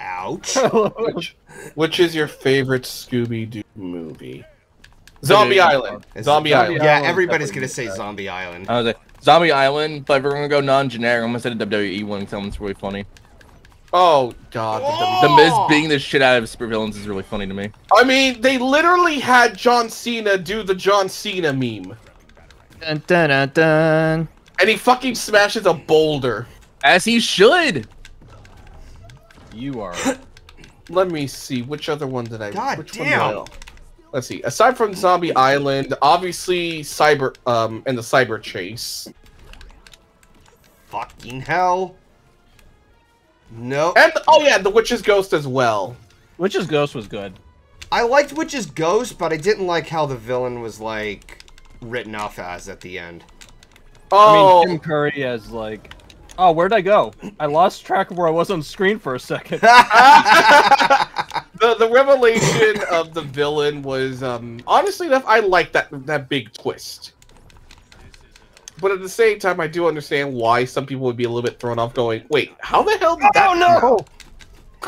Ouch. Which is your favorite Scooby-Doo movie? Zombie Island. Zombie Island. Yeah, everybody's going to say Zombie Island. I was like, Zombie Island, but we're going to go non-generic. I'm going to say the WWE one because that one's really funny. Oh, God. The Miz beating the shit out of supervillains is really funny to me. I mean, they literally had John Cena do the John Cena meme. Dun, dun, dun, dun. And he fucking smashes a boulder. As he should. You are. Let me see. Which other one did I... God damn. Let's see. Aside from Zombie Island, obviously Cyber... and the Cyber Chase. Fucking hell. No. And oh yeah, the Witch's Ghost as well. Witch's Ghost was good. I liked Witch's Ghost, but I didn't like how the villain was like written off as at the end. Oh, I mean, Tim Curry as like, oh, where'd I go? I lost track of where I was on screen for a second. The revelation of the villain was honestly enough, I like that big twist. But at the same time, I do understand why some people would be a little bit thrown off going, wait, how the hell did that... Oh, no!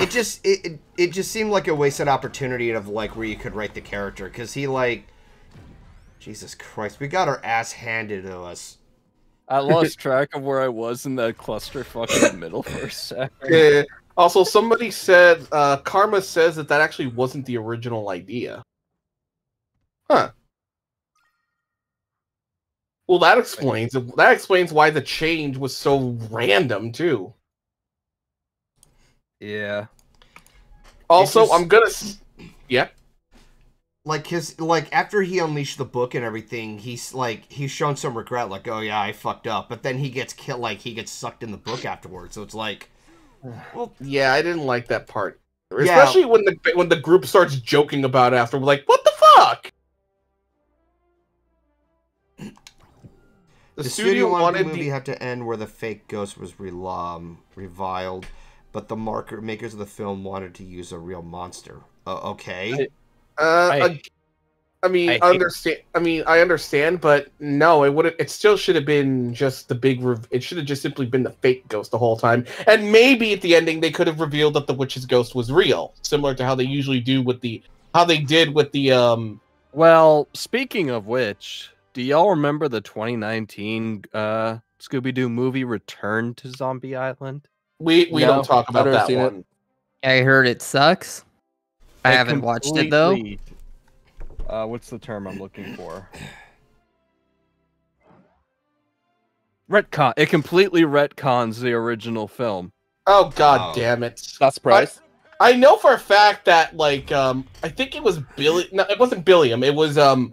It just, it just seemed like a wasted opportunity of, like, where you could write the character. Because he, like... Jesus Christ, we got our ass handed to us. I lost track of where I was in that clusterfuck in the middle for a second. Yeah. Also, somebody said, Karma says that actually wasn't the original idea. Huh. Well, that explains why the change was so random too. Yeah. Also, just, I'm gonna, yeah. Like his, like after he unleashed the book and everything, he's shown some regret, like, oh yeah, I fucked up. But then he gets killed, like he gets sucked in the book afterwards. So it's like, well, yeah, I didn't like that part, especially yeah. when the group starts joking about it after, we're like, what the fuck? The studio wanted the movie have to end where the fake ghost was reviled, but the makers of the film wanted to use a real monster. Okay. I understand, but no, it would. It still should have been just the big. It should have just simply been the fake ghost the whole time, and maybe at the ending they could have revealed that the witch's ghost was real, similar to how they usually do with the Well, speaking of which. Do y'all remember the 2019 Scooby-Doo movie, Return to Zombie Island? We no, don't talk about that one. I heard it sucks. I haven't watched it, though. What's the term I'm looking for? Retcon. It completely retcons the original film. Oh, god damn it. Not surprised. I know for a fact that, like, I think it was Billy... No, it wasn't Billiam. It was Ryan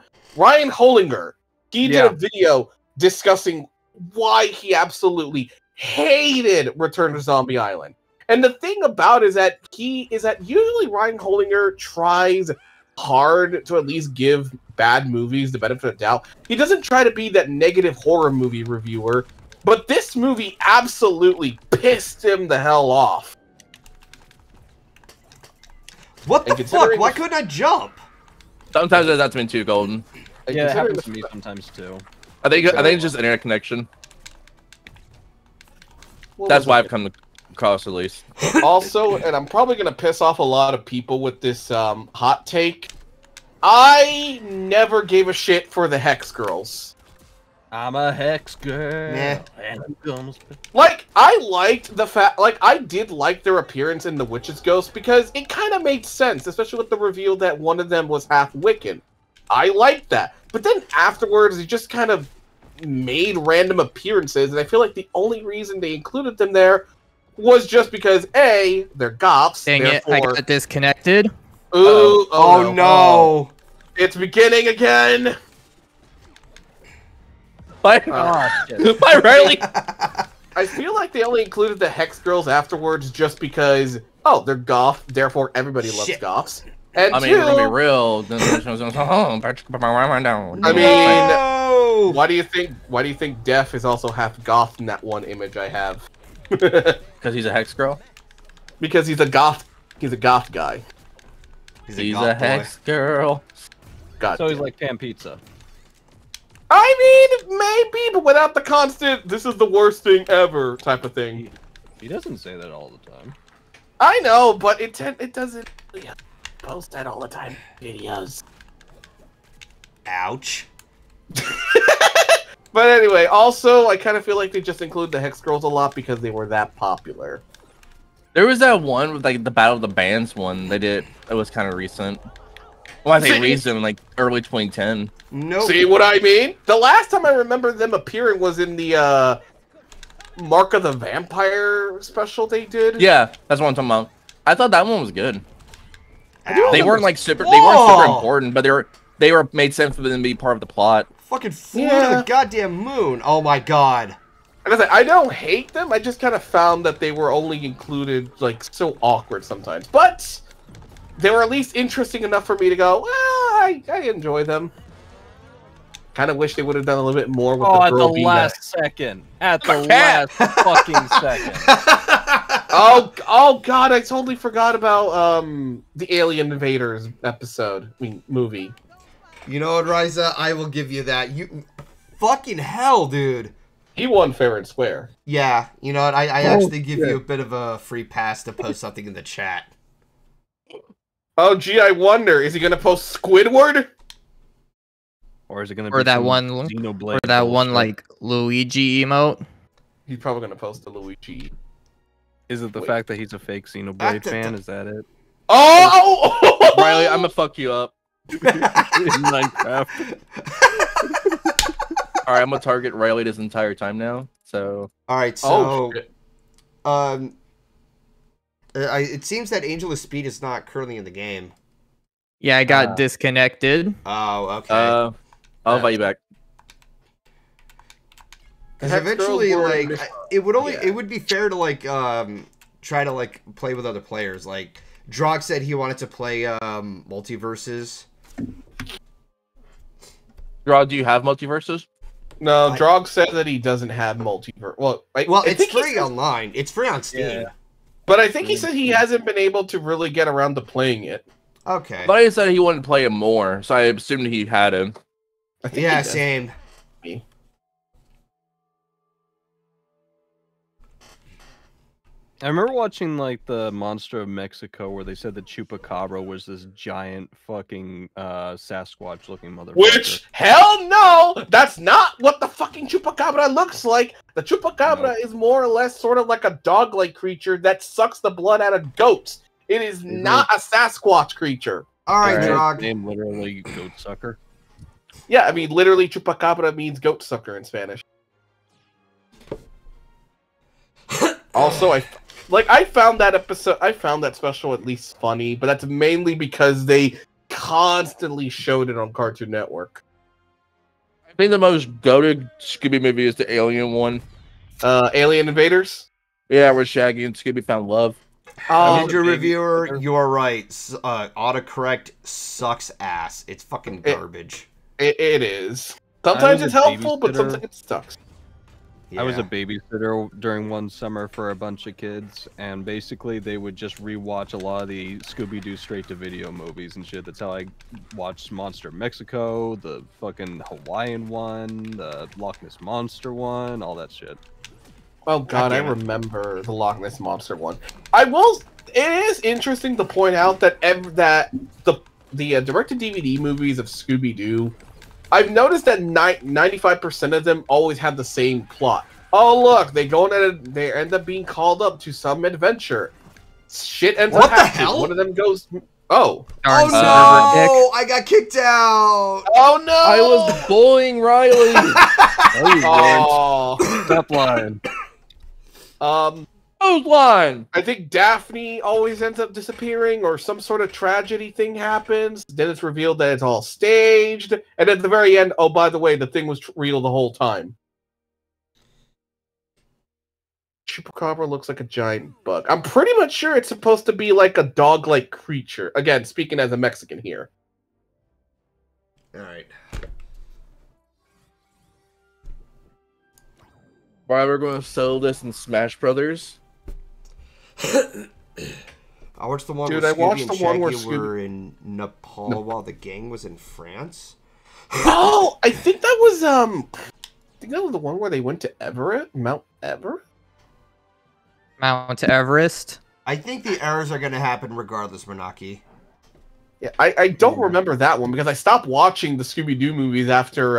Hollinger. He did a video discussing why he absolutely hated Return to Zombie Island. And the thing about is that usually Ryan Hollinger tries hard to at least give bad movies the benefit of the doubt. He doesn't try to be that negative horror movie reviewer, but this movie absolutely pissed him the hell off. What the fuck? Why couldn't I jump? Sometimes that has been too golden. Yeah, it happens to me sometimes too. I think it's just internet connection. That's why I've come across at least. Also, and I'm probably gonna piss off a lot of people with this hot take. I never gave a shit for the Hex Girls. I'm a Hex Girl. Nah. Like I liked the fact, like I did like their appearance in the Witch's Ghost because it kind of made sense, especially with the reveal that one of them was half Wiccan. I liked that. But then afterwards, they just kind of made random appearances, and I feel like the only reason they included them there was just because, A, they're goths. Dang it, I got disconnected. Ooh, oh no. It's beginning again. Bye, bye Riley. I feel like they only included the Hex Girls afterwards just because, oh, they're goth, therefore everybody loves goths. And I mean, we're gonna be real. I mean, why do you think Def is also half goth in that one image I have? Because he's a Hex Girl. Because he's a goth. He's a goth guy. He's a Hex Girl. God. So he's like Pan Pizza. I mean, maybe, but without the constant "this is the worst thing ever" type of thing. He doesn't say that all the time. I know, but it doesn't really post that all the time. Videos. Ouch. But anyway, also, I kind of feel like they just include the Hex Girls a lot because they were that popular. There was that one with like the Battle of the Bands one they did. It was kind of recent. Well, I say recent, like early 2010. No. See what I mean? The last time I remember them appearing was in the Mark of the Vampire special they did. Yeah, that's what I'm talking about. I thought that one was good. They weren't like super. Whoa. They weren't super important, but they were made sense for them to be part of the plot. Fucking flew to the goddamn moon! Oh my god. I don't hate them. I just kind of found that they were only included like so awkward sometimes, but they were at least interesting enough for me to go, well, I enjoy them. Kind of wish they would have done a little bit more with the girl. Oh, at the last second. At the last fucking second. Oh god, I totally forgot about the Alien Invaders episode. I mean, movie. You know what, Ryza? I will give you that. You fucking hell, dude. He won fair and square. Yeah, you know what? I actually give you a bit of a free pass to post something in the chat. Oh, gee, I wonder. Is he going to post Squidward? Or is it going to be that one Xenoblade? Or that one, like, Luigi emote? He's probably going to post a Luigi. Is it the fact that he's a fake Xenoblade fan? Is that it? Oh! Riley, I'm going to fuck you up. In Minecraft. Alright, I'm gonna target Riley this entire time now. So alright, so it seems that Angel of Speed is not currently in the game. Yeah, I got disconnected. Oh, okay. I'll invite you back. Because eventually, like, it would only it would be fair to like try to like play with other players. Like Drog said he wanted to play MultiVersus. Drog, do you have MultiVersus? No, Drog said that he doesn't have MultiVersus. Well, well, it's free online. It's free on Steam. Yeah. But I think he said he hasn't been able to really get around to playing it. Okay. But he said he wanted to play it more, so I assumed he had him. Yeah, same. I remember watching like the Monster of Mexico where they said the Chupacabra was this giant fucking Sasquatch looking motherfucker. Which, hell no! That's not what the fucking Chupacabra looks like! The Chupacabra is more or less sort of like a dog-like creature that sucks the blood out of goats. It is not a Sasquatch creature. Alright, dog. Name literally Goat Sucker. Yeah, I mean, literally Chupacabra means Goat Sucker in Spanish. Also, I found that episode, I found that special at least funny, but that's mainly because they constantly showed it on Cartoon Network. I think the most goated Scooby movie is the Alien one. Alien Invaders? Yeah, where Shaggy and Scooby found love. Ninja Reviewer, you are right. Autocorrect sucks ass. It's fucking garbage. It is. Sometimes it's helpful, but sometimes it sucks. Yeah. I was a babysitter during one summer for a bunch of kids, and basically they would just rewatch a lot of the Scooby-Doo straight-to-video movies and shit. That's how I watched Monster Mexico, the fucking Hawaiian one, the Loch Ness Monster one, all that shit. Oh god, I remember the Loch Ness Monster one. I will. It is interesting to point out that the direct-to-DVD movies of Scooby-Doo. I've noticed that 95% of them always have the same plot. Oh look, they end up being called up to some adventure. Shit ends up happening. What the hell? One of them goes. Oh. Darn no! I got kicked out. Oh no! I was bullying Riley. Stop lying. I think Daphne always ends up disappearing, or some sort of tragedy thing happens. Then it's revealed that it's all staged, and at the very end, oh by the way, the thing was real the whole time. Chupacabra looks like a giant bug. I'm pretty much sure it's supposed to be like a dog-like creature. Again, speaking as a Mexican here. All right. Why we're going to sell this in Smash Brothers? I watched the one where Scooby were in Nepal while the gang was in France. Oh, I think that was the one where they went to Mount Everest. I think the errors are going to happen regardless, Monaki. Yeah, I don't remember that one because I stopped watching the Scooby-Doo movies after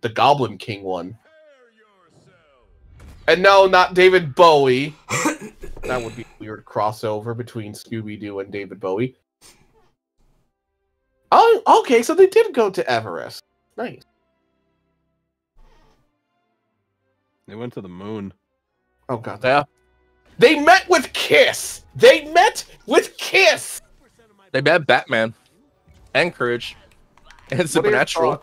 the Goblin King one. And no, not David Bowie. That would be a weird crossover between Scooby-Doo and David Bowie. Oh, okay, so they did go to Everest. Nice. They went to the moon. Oh, God. Yeah. They met with KISS! They met with KISS! They met Batman. And Courage. And Supernatural.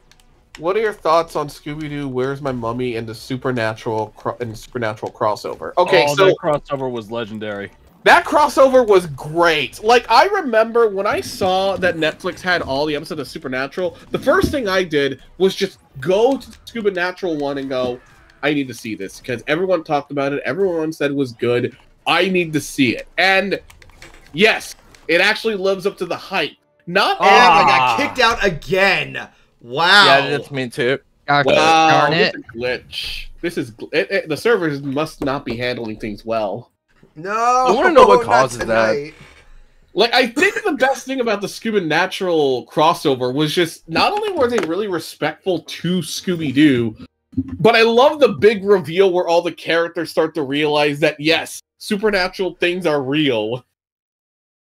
What are your thoughts on Scooby-Doo, Where's My Mummy, and the Supernatural crossover? Okay, oh, so that crossover was legendary. That crossover was great. Like, I remember when I saw that Netflix had all the episodes of Supernatural, the first thing I did was just go to the Scooby-Natural one and go, I need to see this, because everyone talked about it, everyone said it was good, I need to see it. And, yes, it actually lives up to the hype. Not I got kicked out again. Wow. Yeah, that's me too. Wow, this is a glitch. This is the servers must not be handling things well. No, I want to know what causes that. Like, I think the best thing about the Scooby-Natural crossover was just not only were they really respectful to Scooby-Doo, but I love the big reveal where all the characters start to realize that yes, supernatural things are real.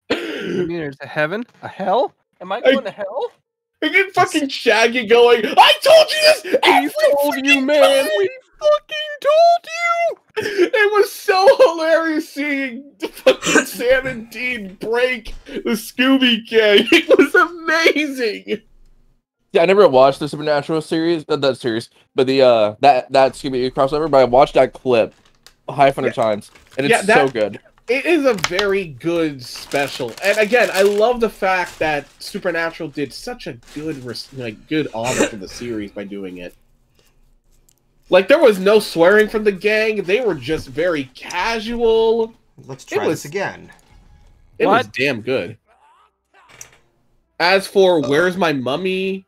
There's a heaven, a hell. Am I going to hell? And then fucking Shaggy going, I told you this! We told you, man! We fucking told you! It was so hilarious seeing fucking Sam and Dean break the Scooby Gang. It was amazing! Yeah, I never watched the Supernatural series, but the that Scooby crossover, but I watched that clip 500 times, and it's so good. It is a very good special, and again, I love the fact that Supernatural did such a good honor to the series by doing it. Like, there was no swearing from the gang; they were just very casual. Let's try this again. It was damn good. As for Where's My Mummy,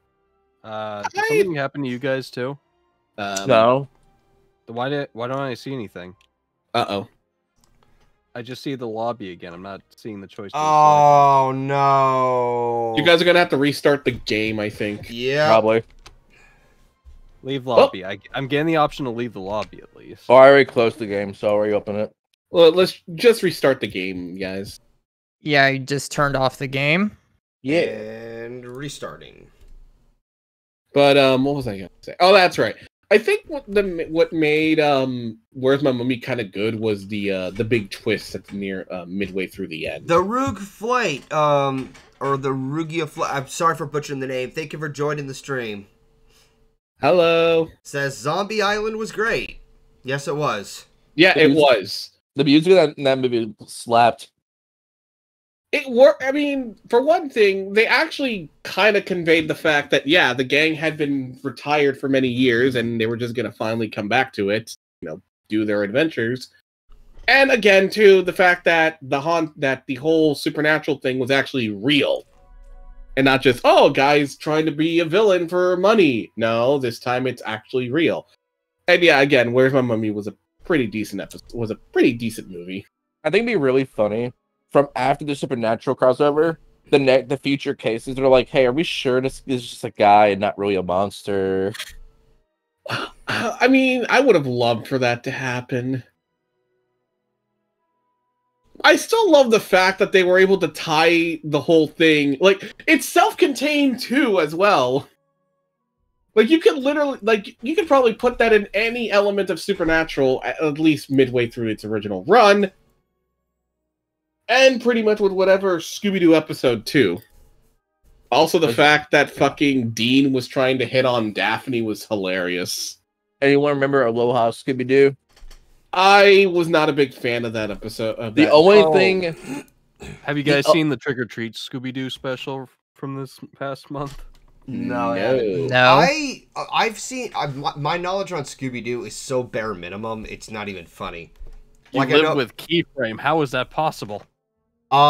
did something happen to you guys too? No. Why don't I see anything? Uh-oh. I just see the lobby again. I'm not seeing the choice. Oh, no. You guys are going to have to restart the game, I think. Yeah. Probably. Leave lobby. Oh. I'm getting the option to leave the lobby, at least. Oh, I already closed the game, so I'll reopen it. Well, let's just restart the game, guys. Yeah, I just turned off the game. Yeah. And restarting. But, what was I going to say? Oh, that's right. I think what made Where's My Mummy kind of good was the big twist that's near midway through the end. The Rogue Flight, or the Rugia Flight. I'm sorry for butchering the name. Thank you for joining the stream. Hello. Says Zombie Island was great. Yes, it was. Yeah, it was. The music in that movie slapped. It worked. I mean, for one thing, they actually kind of conveyed the fact that, yeah, the gang had been retired for many years and they were just going to finally come back to it, you know, do their adventures. And again, too, the fact that the whole supernatural thing was actually real and not just, oh, guys trying to be a villain for money. No, this time it's actually real. And yeah, again, Where's My Mummy was a pretty decent episode, was a pretty decent movie. I think it'd be really funny. From after the Supernatural crossover, the future cases are like, hey, are we sure this is just a guy and not really a monster? I mean, I would have loved for that to happen. I still love the fact that they were able to tie the whole thing. Like, it's self-contained, too, as well. Like, you could literally, like, you could probably put that in any element of Supernatural, at least midway through its original run. And pretty much with whatever Scooby-Doo episode 2. Also, the fact that fucking Dean was trying to hit on Daphne was hilarious. Anyone remember Aloha Scooby-Doo? I was not a big fan of that episode. The only thing... Have you guys seen the Trick or Treat Scooby-Doo special from this past month? No. My knowledge on Scooby-Doo is so bare minimum, it's not even funny. You like lived with Keyframe. How is that possible? Like,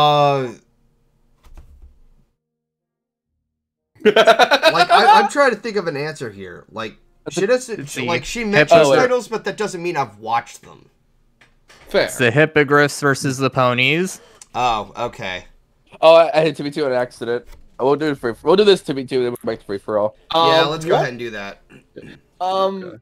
I'm trying to think of an answer here. Like, she mentions titles, but that doesn't mean I've watched them. Fair. It's the hippogriffs versus the ponies. Oh, okay. Oh, I hit 2v2 on accident. We'll do free. We'll do this 2v2. Then we'll make the free for all. Yeah, let's go ahead and do that. Okay.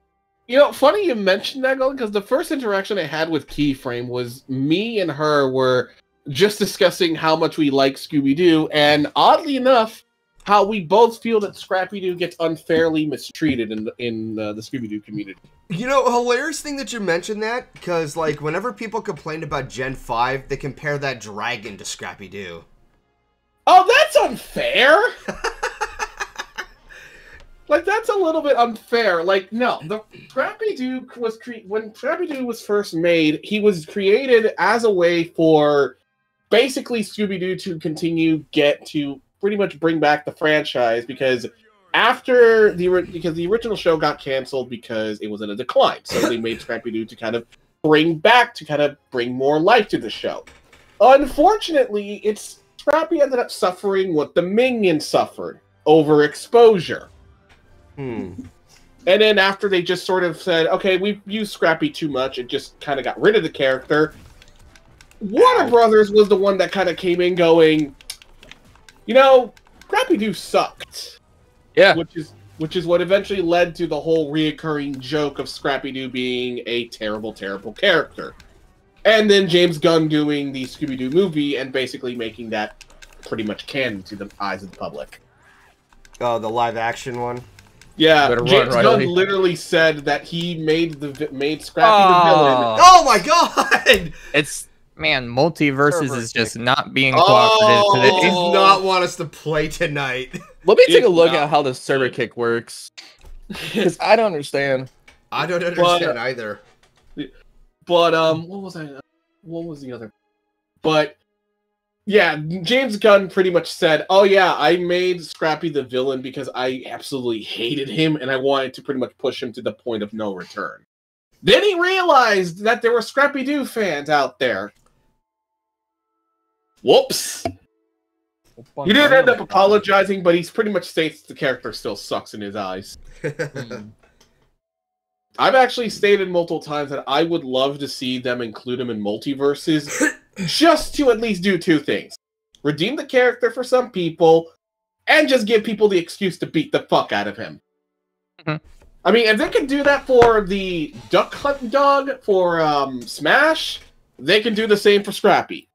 You know, funny you mentioned that, Golden, because the first interaction I had with Keyframe was me and her were just discussing how much we like Scooby-Doo, and oddly enough, how we both feel that Scrappy-Doo gets unfairly mistreated in the Scooby-Doo community. You know, hilarious thing that you mentioned that, because, like, whenever people complain about Gen 5, they compare that dragon to Scrappy-Doo. Oh, that's unfair! Like, that's a little bit unfair. Like, no, the Scrappy-Doo was when Scrappy-Doo was first made, he was created as a way for basically Scooby-Doo to pretty much bring back the franchise, because after the original show got canceled because it was in a decline, so they made Scrappy-Doo to kind of bring more life to the show. Unfortunately, Scrappy ended up suffering what the Minions suffered: overexposure. And then after they just sort of said, okay, we've used Scrappy too much, it just kind of got rid of the character. Warner Brothers was the one that kind of came in going, you know, Scrappy-Doo sucked. Yeah. Which is what eventually led to the whole reoccurring joke of Scrappy-Doo being a terrible, terrible character. And then James Gunn doing the Scooby-Doo movie and basically making that pretty much canon to the eyes of the public. Oh, the live-action one? Yeah, James Gunn literally said that he made Scrappy the villain. Oh my god! Man, MultiVersus is just not being cooperative today. It does not want us to play tonight. Let me take a look at how the server kick works, because I don't understand. I don't understand either. But what was the other? But yeah, James Gunn pretty much said, oh yeah, I made Scrappy the villain because I absolutely hated him and I wanted to pretty much push him to the point of no return. Then he realized that there were Scrappy-Doo fans out there. Whoops. He didn't end up apologizing, but he's pretty much states the character still sucks in his eyes. I've actually stated multiple times that I would love to see them include him in MultiVersus. Just to at least do two things. Redeem the character for some people, and just give people the excuse to beat the fuck out of him. Mm-hmm. I mean, if they can do that for the Duck Hunt Dog for Smash, they can do the same for Scrappy.